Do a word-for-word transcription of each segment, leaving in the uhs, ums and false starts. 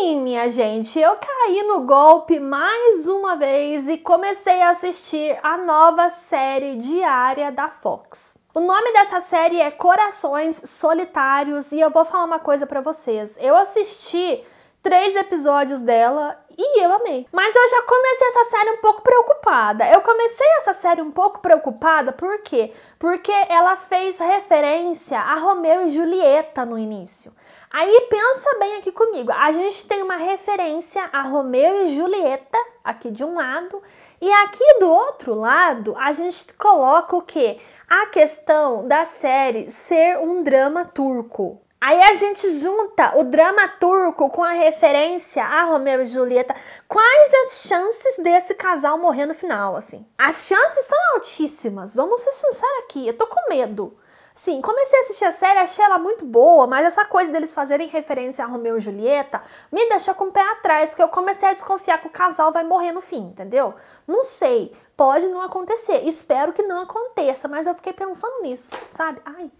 Sim, minha gente, eu caí no golpe mais uma vez e comecei a assistir a nova série diária da Fox. O nome dessa série é Corações Solitários e eu vou falar uma coisa pra vocês. Eu assisti três episódios dela e eu amei. Mas eu já comecei essa série um pouco preocupada. Eu comecei essa série um pouco preocupada por quê? Porque ela fez referência a Romeu e Julieta no início. Aí pensa bem aqui comigo, a gente tem uma referência a Romeu e Julieta aqui de um lado e aqui do outro lado a gente coloca o quê? A questão da série ser um drama turco. Aí a gente junta o drama turco com a referência a Romeu e Julieta. Quais as chances desse casal morrer no final, assim? As chances são altíssimas, vamos ser sinceros aqui, eu tô com medo. Sim, comecei a assistir a série, achei ela muito boa, mas essa coisa deles fazerem referência a Romeu e Julieta me deixou com o pé atrás, porque eu comecei a desconfiar que o casal vai morrer no fim, entendeu? Não sei, pode não acontecer, espero que não aconteça, mas eu fiquei pensando nisso, sabe? Ai...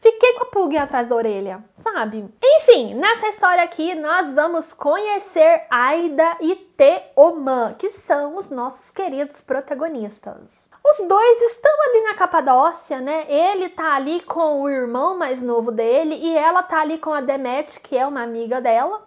Fiquei com a pulguinha atrás da orelha, sabe? Enfim, nessa história aqui nós vamos conhecer Aida e Teoman, que são os nossos queridos protagonistas. Os dois estão ali na Capadócia, né? Ele tá ali com o irmão mais novo dele e ela tá ali com a Demet, que é uma amiga dela.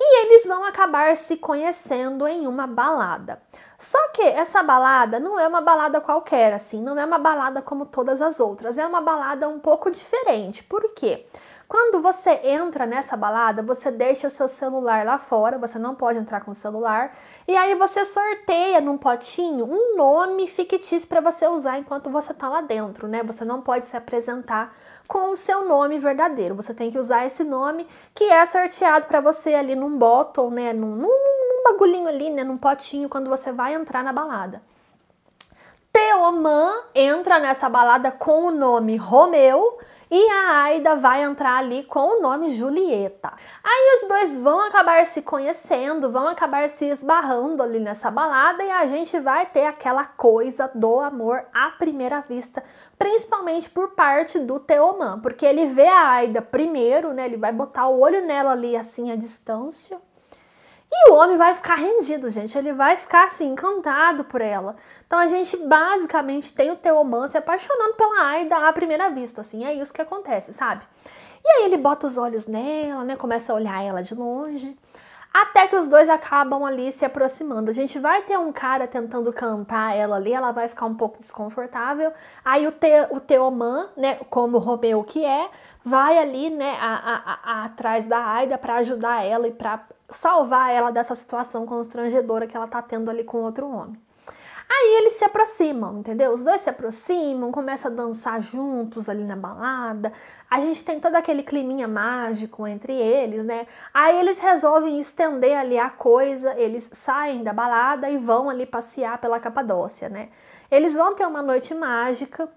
E eles vão acabar se conhecendo em uma balada. Só que essa balada não é uma balada qualquer, assim, não é uma balada como todas as outras, é uma balada um pouco diferente. Por quê? Quando você entra nessa balada, você deixa o seu celular lá fora, você não pode entrar com o celular, e aí você sorteia num potinho um nome fictício para você usar enquanto você tá lá dentro, né? Você não pode se apresentar com o seu nome verdadeiro, você tem que usar esse nome que é sorteado para você ali num bottle, né, num, num, num bagulhinho ali, né, num potinho quando você vai entrar na balada. Teoman entra nessa balada com o nome Romeu e a Aida vai entrar ali com o nome Julieta. Aí os dois vão acabar se conhecendo, vão acabar se esbarrando ali nessa balada e a gente vai ter aquela coisa do amor à primeira vista, principalmente por parte do Teoman, porque ele vê a Aida primeiro, né? Ele vai botar o olho nela ali assim à distância. E o homem vai ficar rendido, gente, ele vai ficar assim, encantado por ela. Então a gente basicamente tem o Teoman se apaixonando pela Aida à primeira vista, assim, é isso que acontece, sabe? E aí ele bota os olhos nela, né, começa a olhar ela de longe, até que os dois acabam ali se aproximando. A gente vai ter um cara tentando cantar ela ali, ela vai ficar um pouco desconfortável. Aí o, te, o Teoman, né, como o Romeu que é, vai ali, né, a, a, a, atrás da Aida pra ajudar ela e pra salvar ela dessa situação constrangedora que ela tá tendo ali com outro homem. Aí eles se aproximam, entendeu? Os dois se aproximam, começam a dançar juntos ali na balada. A gente tem todo aquele climinha mágico entre eles, né? Aí eles resolvem estender ali a coisa, eles saem da balada e vão ali passear pela Capadócia, né? Eles vão ter uma noite mágica,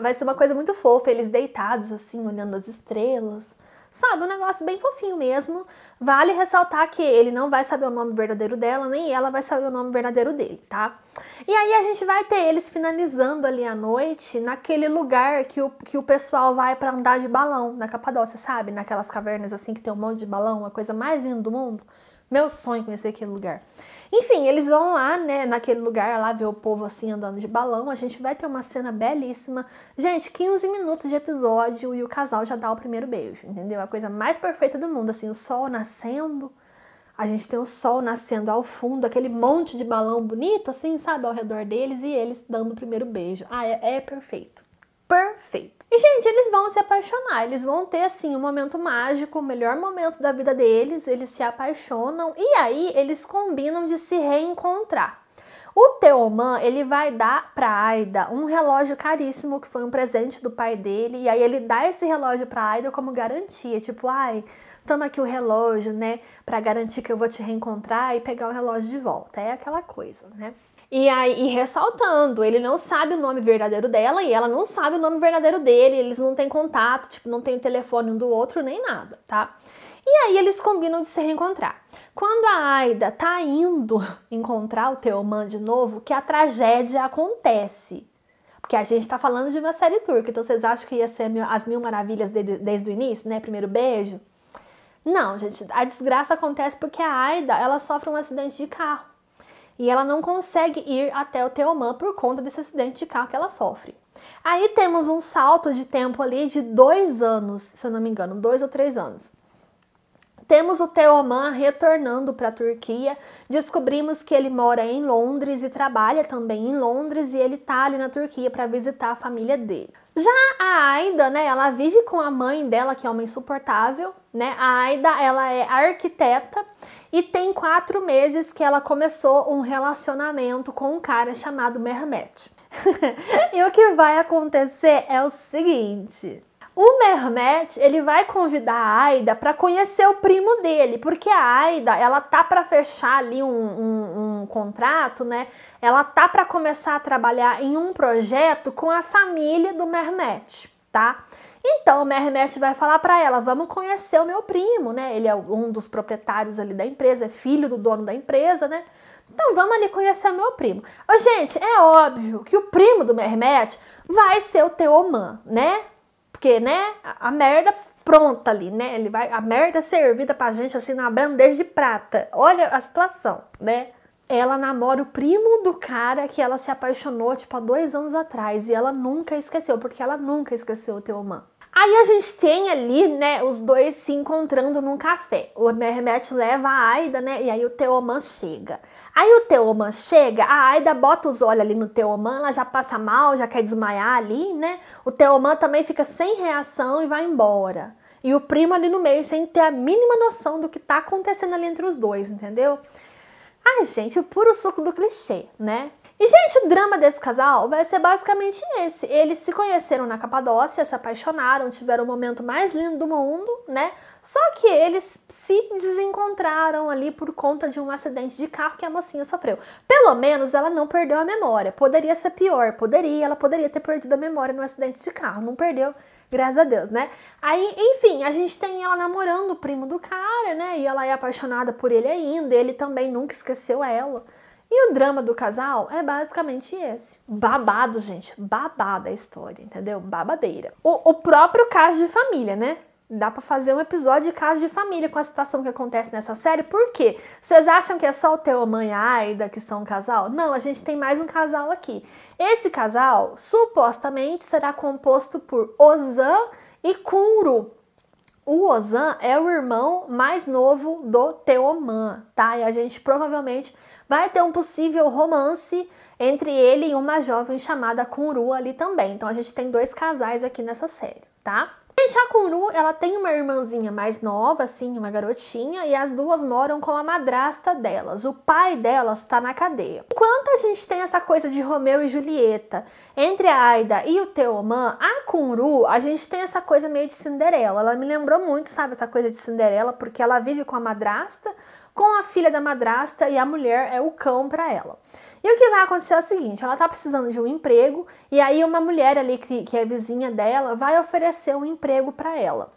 vai ser uma coisa muito fofa, eles deitados assim, olhando as estrelas. Sabe, um negócio bem fofinho mesmo. Vale ressaltar que ele não vai saber o nome verdadeiro dela, nem ela vai saber o nome verdadeiro dele, tá? E aí a gente vai ter eles finalizando ali a noite naquele lugar que o, que o pessoal vai pra andar de balão, na Capadócia, sabe? Naquelas cavernas assim que tem um monte de balão, a coisa mais linda do mundo. Meu sonho conhecer aquele lugar. Enfim, eles vão lá, né, naquele lugar lá, ver o povo assim andando de balão. A gente vai ter uma cena belíssima. Gente, quinze minutos de episódio e o casal já dá o primeiro beijo, entendeu? A coisa mais perfeita do mundo, assim, o sol nascendo. A gente tem o sol nascendo ao fundo, aquele monte de balão bonito, assim, sabe, ao redor deles e eles dando o primeiro beijo. Ah, é, é perfeito. Perfeito. E, gente, eles vão se apaixonar, eles vão ter, assim, um momento mágico, o melhor momento da vida deles, eles se apaixonam e aí eles combinam de se reencontrar. O Teoman, ele vai dar pra Aida um relógio caríssimo, que foi um presente do pai dele, e aí ele dá esse relógio pra Aida como garantia, tipo, ai, toma aqui o relógio, né, pra garantir que eu vou te reencontrar e pegar o relógio de volta, é aquela coisa, né? E aí, e ressaltando, ele não sabe o nome verdadeiro dela e ela não sabe o nome verdadeiro dele, eles não têm contato, tipo, não tem o telefone um do outro nem nada, tá? E aí eles combinam de se reencontrar. Quando a Aida tá indo encontrar o Teoman de novo, que a tragédia acontece. Porque a gente tá falando de uma série turca, então vocês acham que ia ser as mil maravilhas desde, desde o início, né? Primeiro beijo? Não, gente, a desgraça acontece porque a Aida, ela sofre um acidente de carro. E ela não consegue ir até o Teoman por conta desse acidente de carro que ela sofre. Aí temos um salto de tempo ali de dois anos, se eu não me engano, dois ou três anos. Temos o Teoman retornando para a Turquia, descobrimos que ele mora em Londres e trabalha também em Londres e ele está ali na Turquia para visitar a família dele. Já a Aida, né, ela vive com a mãe dela, que é uma insuportável, né, a Aida, ela é arquiteta e tem quatro meses que ela começou um relacionamento com um cara chamado Mehmet. E o que vai acontecer é o seguinte... O Mehmet, ele vai convidar a Aida para conhecer o primo dele, porque a Aida, ela tá para fechar ali um, um, um contrato, né? Ela tá para começar a trabalhar em um projeto com a família do Mehmet, tá? Então o Mehmet vai falar para ela, vamos conhecer o meu primo, né? Ele é um dos proprietários ali da empresa, é filho do dono da empresa, né? Então vamos ali conhecer o meu primo. Ô, gente, é óbvio que o primo do Mehmet vai ser o Teoman, né? Porque, né, a merda pronta ali, né, ele vai, a merda servida pra gente assim na bandeja de prata, olha a situação, né. Ela namora o primo do cara que ela se apaixonou, tipo, há dois anos atrás, e ela nunca esqueceu, porque ela nunca esqueceu o Teoman. Aí a gente tem ali, né, os dois se encontrando num café, o Mehmet leva a Aida, né, e aí o Teoman chega. Aí o Teoman chega, a Aida bota os olhos ali no Teoman, ela já passa mal, já quer desmaiar ali, né, o Teoman também fica sem reação e vai embora. E o primo ali no meio, sem ter a mínima noção do que tá acontecendo ali entre os dois, entendeu? Ai, gente, o puro suco do clichê, né? E, gente, o drama desse casal vai ser basicamente esse. Eles se conheceram na Capadócia, se apaixonaram, tiveram o momento mais lindo do mundo, né? Só que eles se desencontraram ali por conta de um acidente de carro que a mocinha sofreu. Pelo menos ela não perdeu a memória. Poderia ser pior, poderia. Ela poderia ter perdido a memória no acidente de carro. Não perdeu, graças a Deus, né? Aí, enfim, a gente tem ela namorando o primo do cara, né? E ela é apaixonada por ele ainda. Ele também nunca esqueceu ela. E o drama do casal é basicamente esse. Babado, gente. Babada a história, entendeu? Babadeira. O, o próprio caso de família, né? Dá pra fazer um episódio de caso de família com a situação que acontece nessa série. Por quê? Vocês acham que é só o Teoman e a Aida que são um casal? Não, a gente tem mais um casal aqui. Esse casal, supostamente, será composto por Ozan e Kumru. O Ozan é o irmão mais novo do Teoman, tá? E a gente provavelmente... vai ter um possível romance entre ele e uma jovem chamada Kumru ali também. Então a gente tem dois casais aqui nessa série, tá? Gente, a Kumru, ela tem uma irmãzinha mais nova, assim, uma garotinha, e as duas moram com a madrasta delas. O pai delas tá na cadeia. Enquanto a gente tem essa coisa de Romeu e Julieta, entre a Aida e o Teoman, a Kumru, a gente tem essa coisa meio de Cinderela. Ela me lembrou muito, sabe, essa coisa de Cinderela, porque ela vive com a madrasta, com a filha da madrasta, e a mulher é o cão pra ela. E o que vai acontecer é o seguinte, ela tá precisando de um emprego, e aí uma mulher ali que, que é vizinha dela vai oferecer um emprego pra ela.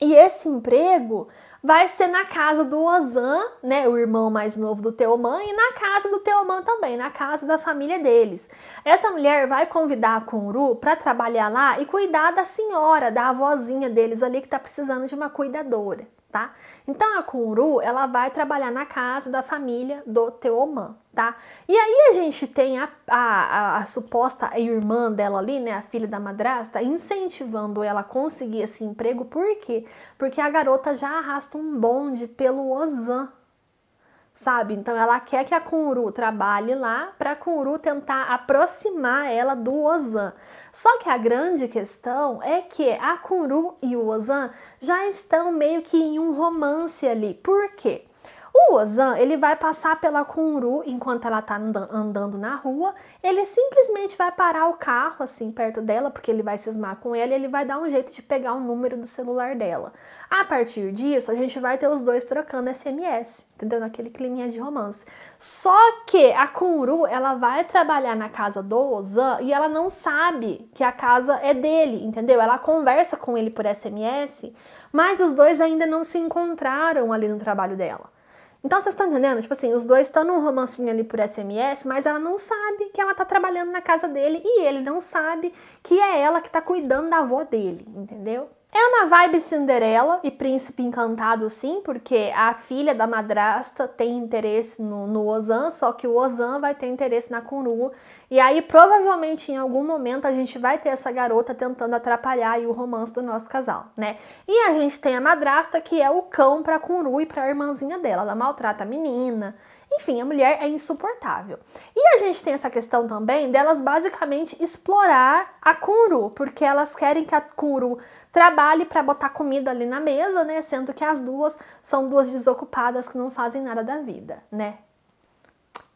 E esse emprego vai ser na casa do Ozan, né, o irmão mais novo do Teoman, e na casa do Teoman também, na casa da família deles. Essa mulher vai convidar a Kumru para trabalhar lá e cuidar da senhora, da avózinha deles ali que tá precisando de uma cuidadora. Tá? Então a Kumru, ela vai trabalhar na casa da família do Teoman, tá? E aí a gente tem a, a, a, a suposta irmã dela ali, né, a filha da madrasta, incentivando ela a conseguir esse emprego. Por quê? Porque a garota já arrasta um bonde pelo Ozan, sabe? Então ela quer que a Kumru trabalhe lá para a Kumru tentar aproximar ela do Ozan. Só que a grande questão é que a Kumru e o Ozan já estão meio que em um romance ali. Por quê? O Ozan, ele vai passar pela Kumru enquanto ela tá andando na rua, ele simplesmente vai parar o carro assim perto dela, porque ele vai cismar com ela e ele vai dar um jeito de pegar o número do celular dela. A partir disso, a gente vai ter os dois trocando S M S, entendeu? Naquele climinha de romance. Só que a Kumru, ela vai trabalhar na casa do Ozan e ela não sabe que a casa é dele, entendeu? Ela conversa com ele por S M S, mas os dois ainda não se encontraram ali no trabalho dela. Então, vocês estão entendendo? Tipo assim, os dois estão num romancinho ali por S M S, mas ela não sabe que ela tá trabalhando na casa dele e ele não sabe que é ela que tá cuidando da avó dele, entendeu? É uma vibe Cinderela e Príncipe Encantado, sim, porque a filha da madrasta tem interesse no, no Ozan, só que o Ozan vai ter interesse na Kumru. E aí, provavelmente, em algum momento, a gente vai ter essa garota tentando atrapalhar aí o romance do nosso casal, né? E a gente tem a madrasta, que é o cão pra Kumru e pra irmãzinha dela. Ela maltrata a menina. Enfim, a mulher é insuportável. E a gente tem essa questão também delas basicamente explorar a Kumru, porque elas querem que a Kumru trabalhe para botar comida ali na mesa, né? Sendo que as duas são duas desocupadas que não fazem nada da vida, né?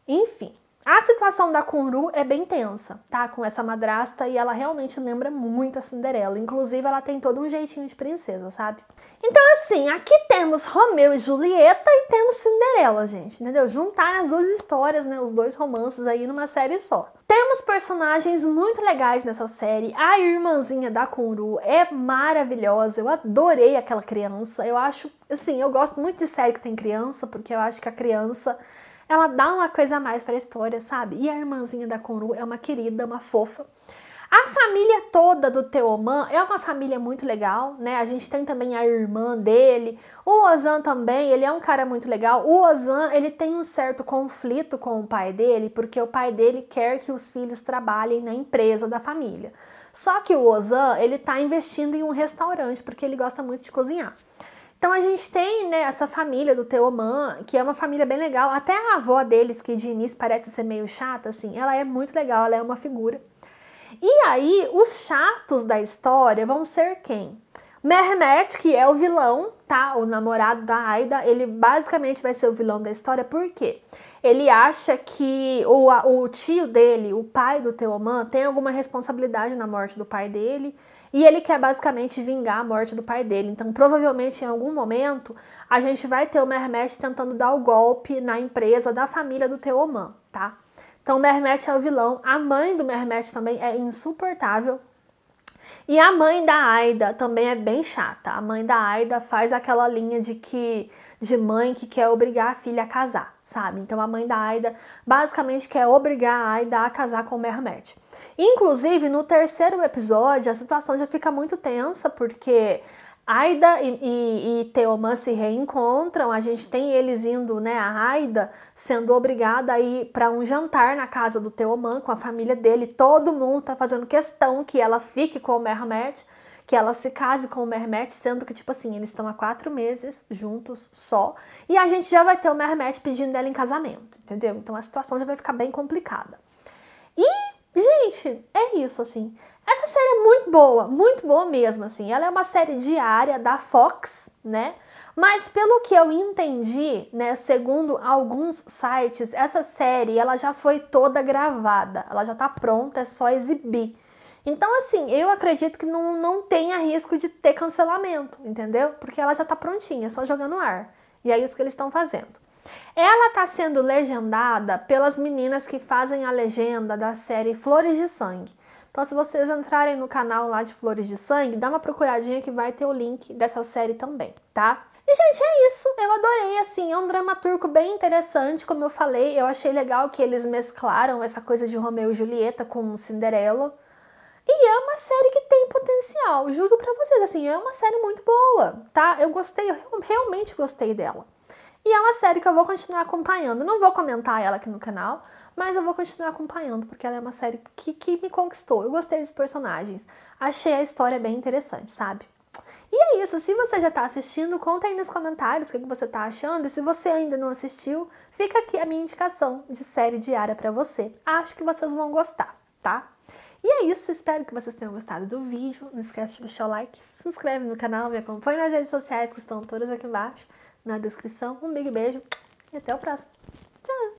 Enfim, a situação da Kumru é bem tensa, tá? Com essa madrasta, e ela realmente lembra muito a Cinderela. Inclusive, ela tem todo um jeitinho de princesa, sabe? Então, assim, aqui temos Romeu e Julieta e temos Cinderela, gente, entendeu? Juntar as duas histórias, né? Os dois romances aí numa série só. Temos personagens muito legais nessa série. A irmãzinha da Kumru é maravilhosa. Eu adorei aquela criança. Eu acho, assim, eu gosto muito de série que tem criança, porque eu acho que a criança... ela dá uma coisa a mais para a história, sabe? E a irmãzinha da Kumru é uma querida, uma fofa. A família toda do Teoman é uma família muito legal, né? A gente tem também a irmã dele. O Ozan também, ele é um cara muito legal. O Ozan, ele tem um certo conflito com o pai dele, porque o pai dele quer que os filhos trabalhem na empresa da família. Só que o Ozan, ele tá investindo em um restaurante, porque ele gosta muito de cozinhar. Então a gente tem, né, essa família do Teoman, que é uma família bem legal. Até a avó deles, que de início parece ser meio chata, assim, ela é muito legal, ela é uma figura. E aí, os chatos da história vão ser quem? Mehmet, que é o vilão, tá? O namorado da Aida, ele basicamente vai ser o vilão da história, por quê? Ele acha que o, o tio dele, o pai do Teoman, tem alguma responsabilidade na morte do pai dele. E ele quer basicamente vingar a morte do pai dele. Então, provavelmente, em algum momento, a gente vai ter o Mehmet tentando dar o golpe na empresa da família do Teoman, tá? Então, o Mehmet é o vilão. A mãe do Mehmet também é insuportável. E a mãe da Aida também é bem chata. A mãe da Aida faz aquela linha de que de mãe que quer obrigar a filha a casar, sabe? Então a mãe da Aida basicamente quer obrigar a Aida a casar com o Mehmet. Inclusive, no terceiro episódio, a situação já fica muito tensa, porque Aida e, e, e Teoman se reencontram, a gente tem eles indo, né, a Aida sendo obrigada a ir para um jantar na casa do Teoman com a família dele, todo mundo tá fazendo questão que ela fique com o Mehmet, que ela se case com o Mehmet, sendo que, tipo assim, eles estão há quatro meses juntos só, e a gente já vai ter o Mehmet pedindo dela em casamento, entendeu? Então a situação já vai ficar bem complicada. E, gente, é isso, assim. Essa série é muito boa, muito boa mesmo, assim. Ela é uma série diária da Fox, né? Mas pelo que eu entendi, né, segundo alguns sites, essa série, ela já foi toda gravada. Ela já tá pronta, é só exibir. Então, assim, eu acredito que não, não tenha risco de ter cancelamento, entendeu? Porque ela já tá prontinha, é só jogar no ar. E é isso que eles estão fazendo. Ela tá sendo legendada pelas meninas que fazem a legenda da série Flores de Sangue. Então, se vocês entrarem no canal lá de Flores de Sangue, dá uma procuradinha que vai ter o link dessa série também, tá? E, gente, é isso. Eu adorei, assim, é um drama turco bem interessante, como eu falei. Eu achei legal que eles mesclaram essa coisa de Romeu e Julieta com Cinderela. E é uma série que tem potencial, juro pra vocês, assim, é uma série muito boa, tá? Eu gostei, eu realmente gostei dela. E é uma série que eu vou continuar acompanhando. Não vou comentar ela aqui no canal, mas eu vou continuar acompanhando, porque ela é uma série que, que me conquistou. Eu gostei dos personagens, achei a história bem interessante, sabe? E é isso. Se você já tá assistindo, conta aí nos comentários o que, que você tá achando. E se você ainda não assistiu, fica aqui a minha indicação de série diária pra você. Acho que vocês vão gostar, tá? E é isso, espero que vocês tenham gostado do vídeo. Não esquece de deixar o like, se inscreve no canal, me acompanha nas redes sociais que estão todas aqui embaixo, na descrição. Um big beijo e até o próximo. Tchau!